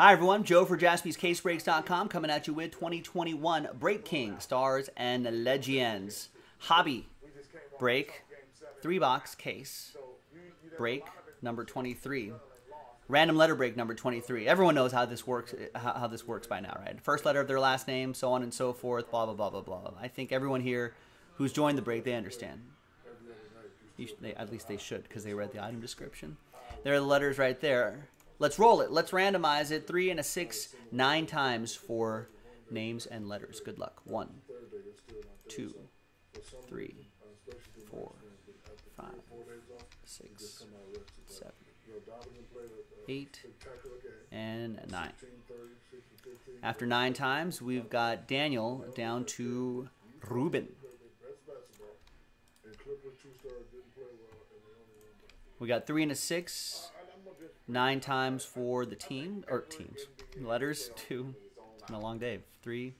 Hi everyone, Joe for JaspiesCaseBreaks.com coming at you with 2021 Break King, Stars and Legends. Hobby, break, 3-box case, break number 23. Random letter break number 23. Everyone knows how this works by now, right? First letter of their last name, so on and so forth, blah, blah, blah, blah, blah. I think everyone here who's joined the break, they understand. At least they should, because they read the item description. There are the letters right there. Let's roll it. Let's randomize it. 3 and a 6, 9 times for names and letters. Good luck. 1, 2, 3, 4, 5, 6, 7, 8, and 9. After 9 times, we've got Daniel down to Ruben. We got 3 and a 6, 9 times for the team, or teams, letters, 2, it's been a long day, 3,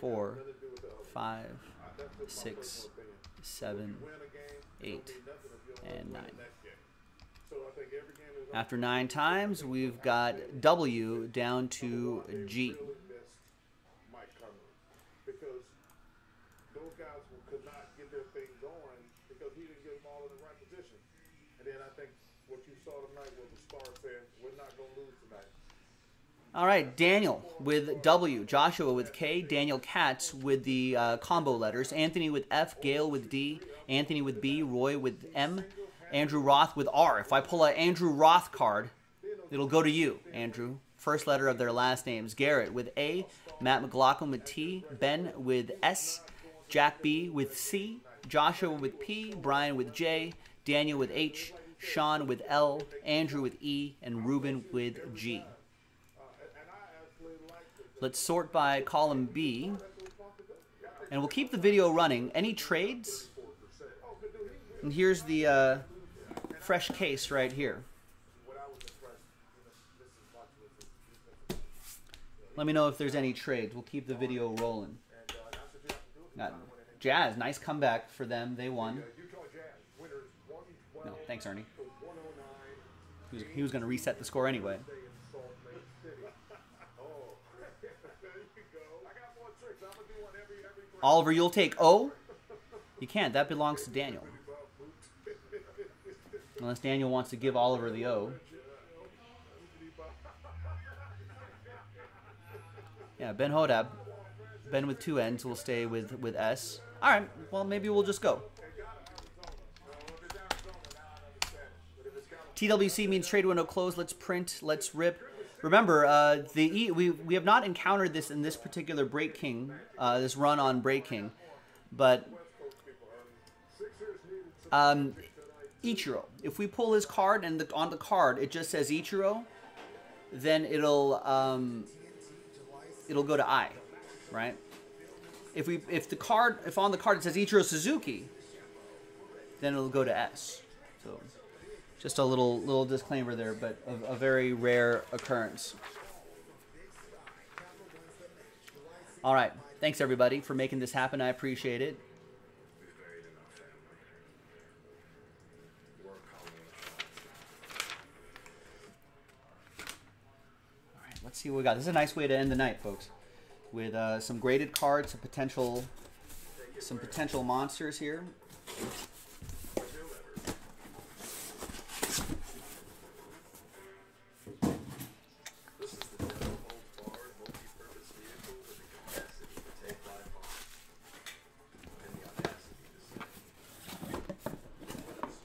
4, 5, 6, 7, 8, and 9. After 9 times, we've got W down to G. All right, Daniel with W, Joshua with K, Daniel Katz with the combo letters, Anthony with F, Gail with D, Anthony with B, Roy with M, Andrew Roth with R. If I pull an Andrew Roth card, it'll go to you, Andrew. First letter of their last names, Garrett with A, Matt McLaughlin with T, Ben with S, Jack B with C, Joshua with P, Brian with J, Daniel with H, Sean with L, Andrew with E, and Ruben with G. Let's sort by column B, and we'll keep the video running. Any trades? And here's the fresh case right here. Let me know if there's any trades. We'll keep the video rolling. Got Jazz, nice comeback for them. They won. No, thanks, Ernie. He was going to reset the score anyway. Oliver, you'll take O? You can't. That belongs to Daniel. Unless Daniel wants to give Oliver the O. Yeah, Ben Hodapp. Ben with 2 N's will stay with S. All right. Well, maybe we'll just go. TWC means trade window closed. Let's print. Let's rip. Remember, we have not encountered this in this particular Break King, this run on Break King, but Ichiro. If we pull his card and on the card it just says Ichiro, then it'll go to I, right? If on the card it says Ichiro Suzuki, then it'll go to S. So. Just a little disclaimer there, but a very rare occurrence. All right. Thanks, everybody, for making this happen. I appreciate it. All right. Let's see what we got. This is a nice way to end the night, folks, with some graded cards, some potential monsters here.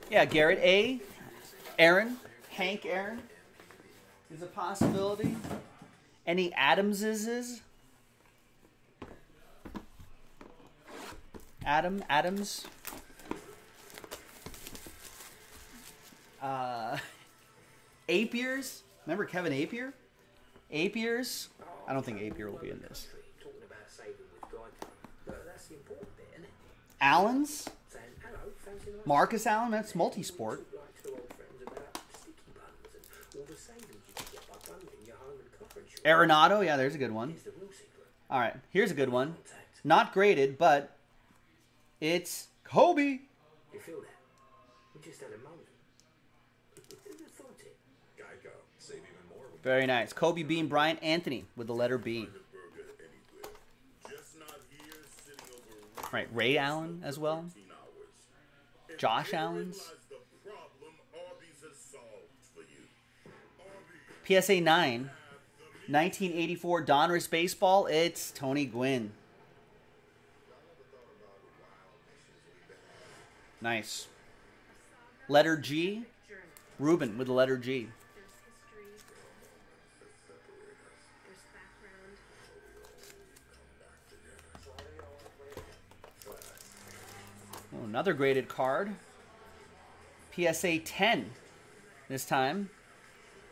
Yeah, Garrett A, Aaron, Hank Aaron is a possibility. Any Adamses? Adams. Appiers. Remember Kevin Appier? Appiers. I don't think Appier will be in this. Allens. Marcus Allen, that's multi-sport. Arenado, yeah, there's a good one. All right, here's a good one. Not graded, but it's Kobe. You feel that? We just had a moment. Who would have thought it? Geico, save even more. Very nice. Kobe Bean Bryant Anthony with the letter B. All right, Ray Allen as well. Josh Allen's. PSA 9, 1984 Donruss Baseball. It's Tony Gwynn. Nice. Letter G. Ruben with the letter G. Oh, another graded card. PSA 10 this time.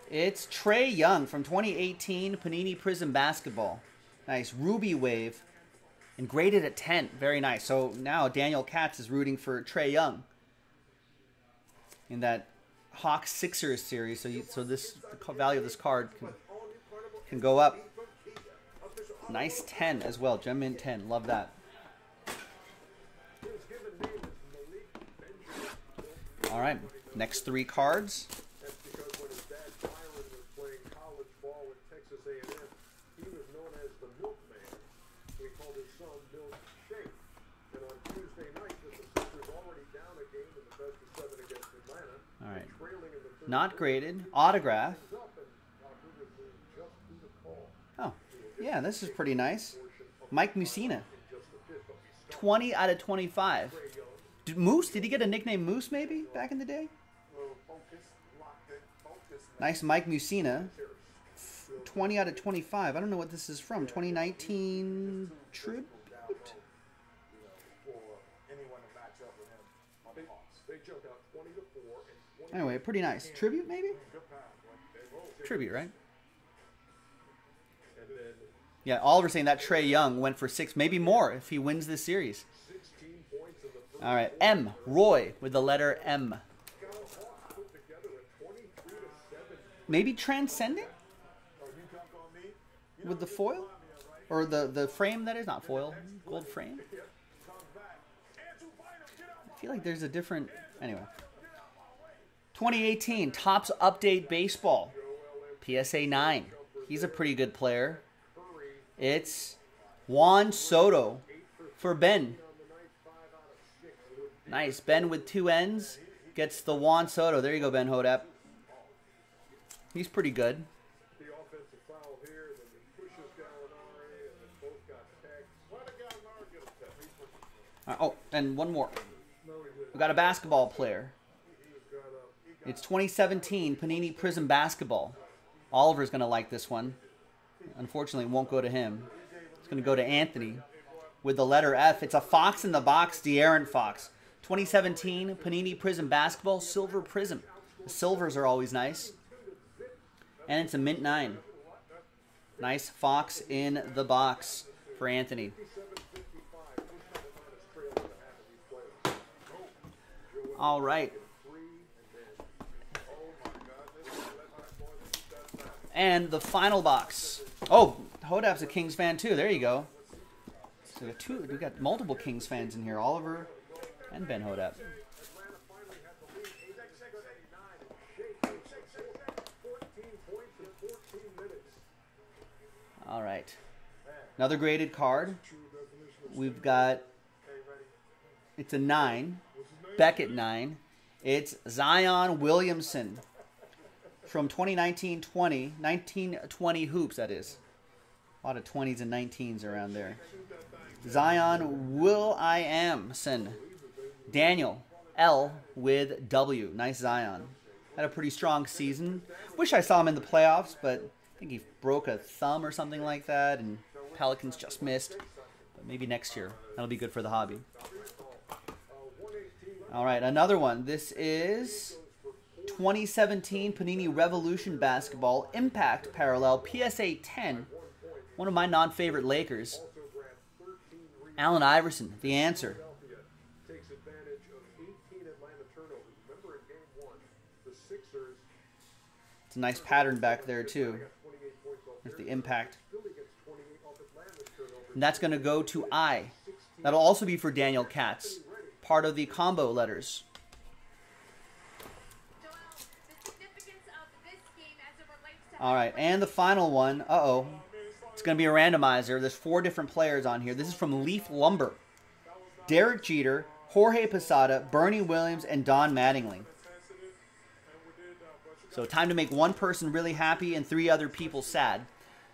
It's Trae Young from 2018 Panini Prism Basketball. Nice. Ruby Wave. And graded at 10. Very nice. So now Daniel Katz is rooting for Trae Young in that Hawks Sixers series. So this, the value of this card can go up. Nice 10 as well. Gem Mint 10. Love that. All right. Next three cards. All right. Not graded. Autograph. Oh, yeah, this is pretty nice. Mike Mussina. 20 out of 25. Moose? Did he get a nickname Moose maybe back in the day? Nice Mike Mussina. 20 out of 25. I don't know what this is from. 2019 Tribute? Anyway, pretty nice. Tribute, maybe? Tribute, right? Yeah, Oliver's saying that Trae Young went for 6, maybe more if he wins this series. All right, M, Roy, with the letter M. Maybe Transcendent? With the foil? Or the frame that is? Not foil, gold frame? I feel like there's a different... Anyway. 2018 Topps Update Baseball. PSA 9. He's a pretty good player. It's Juan Soto for Ben. Nice. Ben with 2 N's gets the Juan Soto. There you go, Ben Hodapp. He's pretty good. Oh, and one more. We got a basketball player. It's 2017 Panini Prism Basketball. Oliver's going to like this one. Unfortunately, it won't go to him. It's going to go to Anthony with the letter F. It's a Fox in the Box, De'Aaron Fox. 2017 Panini Prism Basketball, Silver Prism. The silvers are always nice. And it's a Mint 9. Nice Fox in the Box for Anthony. All right. And the final box. Oh, Hodapp's a Kings fan too. There you go. So we got multiple Kings fans in here. Oliver and Ben Hodapp. All right. Another graded card. We've got. It's a 9. Beckett 9. It's Zion Williamson. From 1920 hoops, that is. A lot of 20s and 19s around there. Zion Williamson. Daniel L with W. Nice Zion. Had a pretty strong season. Wish I saw him in the playoffs, but I think he broke a thumb or something like that, and Pelicans just missed. But maybe next year. That'll be good for the hobby. All right, another one. This is... 2017 Panini Revolution Basketball Impact Parallel PSA 10. One of my non-favorite Lakers. Allen Iverson, the answer. It's a nice pattern back there too. There's the impact. And that's going to go to I. That'll also be for Daniel Katz. Part of the combo letters. All right, and the final one. Uh-oh. It's going to be a randomizer. There's four different players on here. This is from Leaf Lumber. Derek Jeter, Jorge Posada, Bernie Williams, and Don Mattingly. So time to make one person really happy and three other people sad.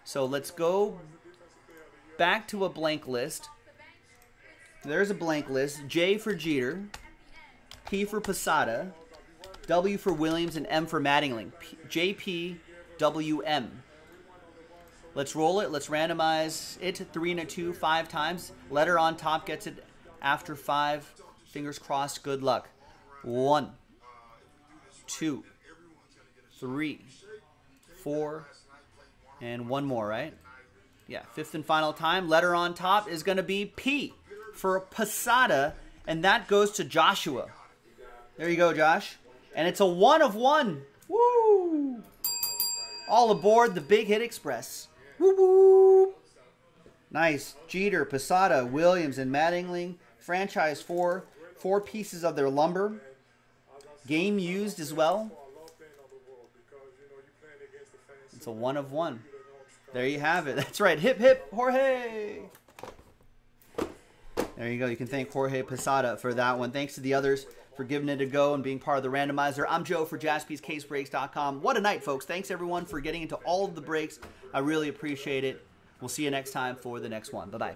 So let's go back to a blank list. There's a blank list. J for Jeter, P for Posada, W for Williams, and M for Mattingly. JPWM. Let's roll it. Let's randomize it 3 and a 2 5 times. Letter on top gets it after 5. Fingers crossed. Good luck. 1, 2, 3, 4, and one more, right? Yeah, 5th and final time. Letter on top is going to be P for Posada, and that goes to Joshua. There you go, Josh. And it's a 1 of 1. Woo! All aboard the Big Hit Express. Woo woo! Nice. Jeter, Posada, Williams, and Mattingly. Franchise 4. 4 pieces of their lumber. Game used as well. It's a 1 of 1. There you have it. That's right. Hip, hip, Jorge. There you go. You can thank Jorge Posada for that one. Thanks to the others for giving it a go and being part of the randomizer. I'm Joe for JaspiesCaseBreaks.com. What a night, folks. Thanks, everyone, for getting into all of the breaks. I really appreciate it. We'll see you next time for the next one. Bye-bye.